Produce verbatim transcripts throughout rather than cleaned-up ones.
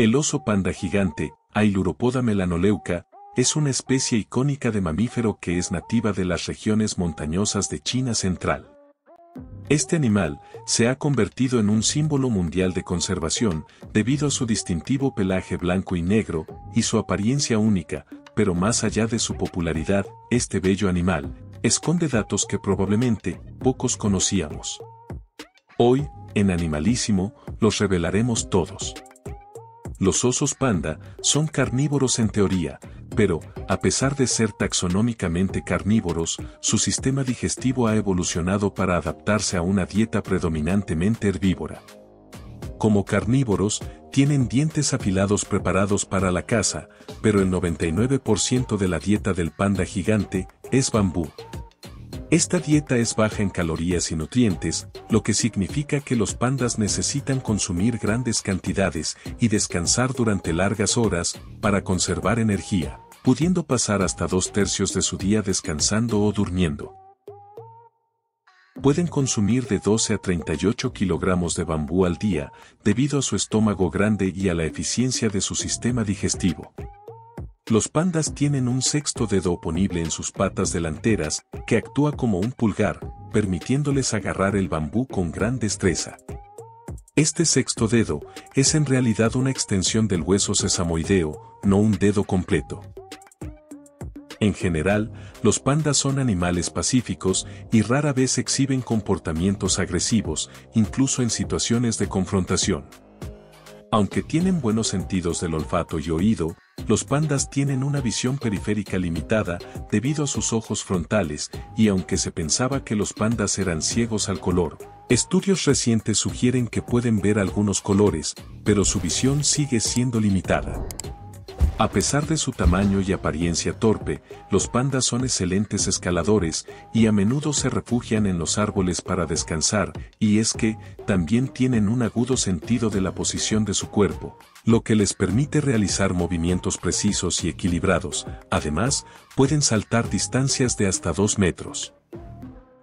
El oso panda gigante, Ailuropoda melanoleuca, es una especie icónica de mamífero que es nativa de las regiones montañosas de China central. Este animal se ha convertido en un símbolo mundial de conservación debido a su distintivo pelaje blanco y negro y su apariencia única, pero más allá de su popularidad, este bello animal esconde datos que probablemente pocos conocíamos. Hoy, en Animalísimo, los revelaremos todos. Los osos panda son carnívoros en teoría, pero, a pesar de ser taxonómicamente carnívoros, su sistema digestivo ha evolucionado para adaptarse a una dieta predominantemente herbívora. Como carnívoros, tienen dientes afilados preparados para la caza, pero el noventa y nueve por ciento de la dieta del panda gigante es bambú. Esta dieta es baja en calorías y nutrientes, lo que significa que los pandas necesitan consumir grandes cantidades y descansar durante largas horas para conservar energía, pudiendo pasar hasta dos tercios de su día descansando o durmiendo. Pueden consumir de doce a treinta y ocho kilogramos de bambú al día, debido a su estómago grande y a la eficiencia de su sistema digestivo. Los pandas tienen un sexto dedo oponible en sus patas delanteras, que actúa como un pulgar, permitiéndoles agarrar el bambú con gran destreza. Este sexto dedo es en realidad una extensión del hueso sesamoideo, no un dedo completo. En general, los pandas son animales pacíficos y rara vez exhiben comportamientos agresivos, incluso en situaciones de confrontación. Aunque tienen buenos sentidos del olfato y oído, los pandas tienen una visión periférica limitada debido a sus ojos frontales, y aunque se pensaba que los pandas eran ciegos al color, estudios recientes sugieren que pueden ver algunos colores, pero su visión sigue siendo limitada. A pesar de su tamaño y apariencia torpe, los pandas son excelentes escaladores y a menudo se refugian en los árboles para descansar, y es que también tienen un agudo sentido de la posición de su cuerpo, lo que les permite realizar movimientos precisos y equilibrados. Además, pueden saltar distancias de hasta dos metros.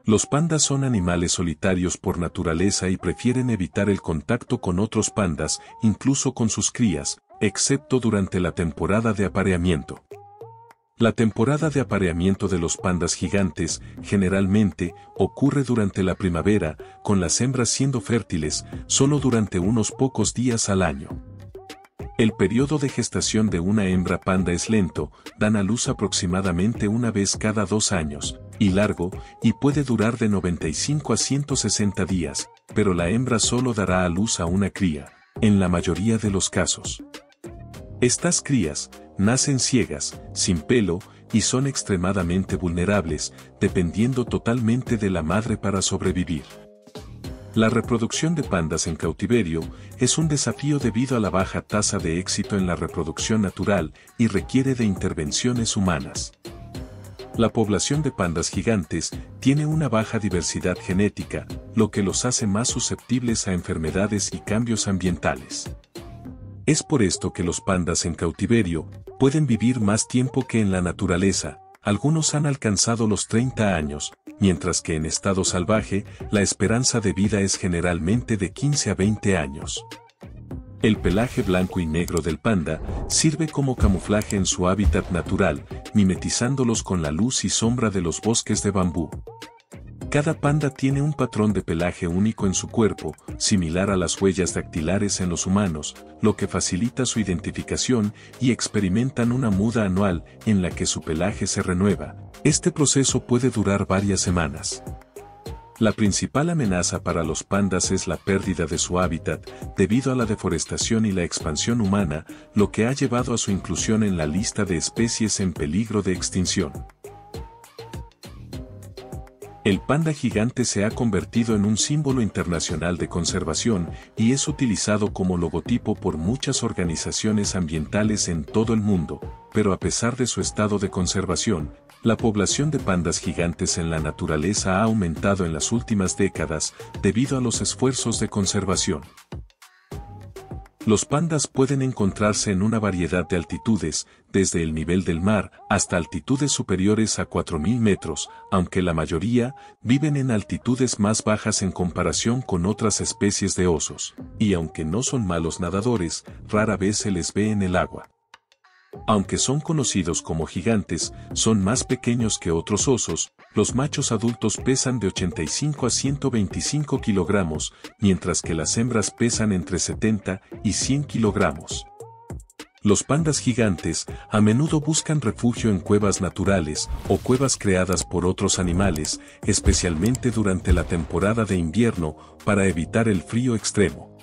Los pandas son animales solitarios por naturaleza y prefieren evitar el contacto con otros pandas, incluso con sus crías, excepto durante la temporada de apareamiento. La temporada de apareamiento de los pandas gigantes generalmente ocurre durante la primavera, con las hembras siendo fértiles solo durante unos pocos días al año. El periodo de gestación de una hembra panda es lento, dan a luz aproximadamente una vez cada dos años, y largo, y puede durar de noventa y cinco a ciento sesenta días, pero la hembra solo dará a luz a una cría, en la mayoría de los casos. Estas crías nacen ciegas, sin pelo, y son extremadamente vulnerables, dependiendo totalmente de la madre para sobrevivir. La reproducción de pandas en cautiverio es un desafío debido a la baja tasa de éxito en la reproducción natural y requiere de intervenciones humanas. La población de pandas gigantes tiene una baja diversidad genética, lo que los hace más susceptibles a enfermedades y cambios ambientales. Es por esto que los pandas en cautiverio pueden vivir más tiempo que en la naturaleza, algunos han alcanzado los treinta años, mientras que en estado salvaje la esperanza de vida es generalmente de quince a veinte años. El pelaje blanco y negro del panda sirve como camuflaje en su hábitat natural, mimetizándolos con la luz y sombra de los bosques de bambú. Cada panda tiene un patrón de pelaje único en su cuerpo, similar a las huellas dactilares en los humanos, lo que facilita su identificación y experimentan una muda anual en la que su pelaje se renueva. Este proceso puede durar varias semanas. La principal amenaza para los pandas es la pérdida de su hábitat debido a la deforestación y la expansión humana, lo que ha llevado a su inclusión en la lista de especies en peligro de extinción. El panda gigante se ha convertido en un símbolo internacional de conservación y es utilizado como logotipo por muchas organizaciones ambientales en todo el mundo, pero a pesar de su estado de conservación, la población de pandas gigantes en la naturaleza ha aumentado en las últimas décadas debido a los esfuerzos de conservación. Los pandas pueden encontrarse en una variedad de altitudes, desde el nivel del mar hasta altitudes superiores a cuatro mil metros, aunque la mayoría viven en altitudes más bajas en comparación con otras especies de osos, y aunque no son malos nadadores, rara vez se les ve en el agua. Aunque son conocidos como gigantes, son más pequeños que otros osos. Los machos adultos pesan de ochenta y cinco a ciento veinticinco kilogramos, mientras que las hembras pesan entre setenta y cien kilogramos. Los pandas gigantes a menudo buscan refugio en cuevas naturales o cuevas creadas por otros animales, especialmente durante la temporada de invierno, para evitar el frío extremo.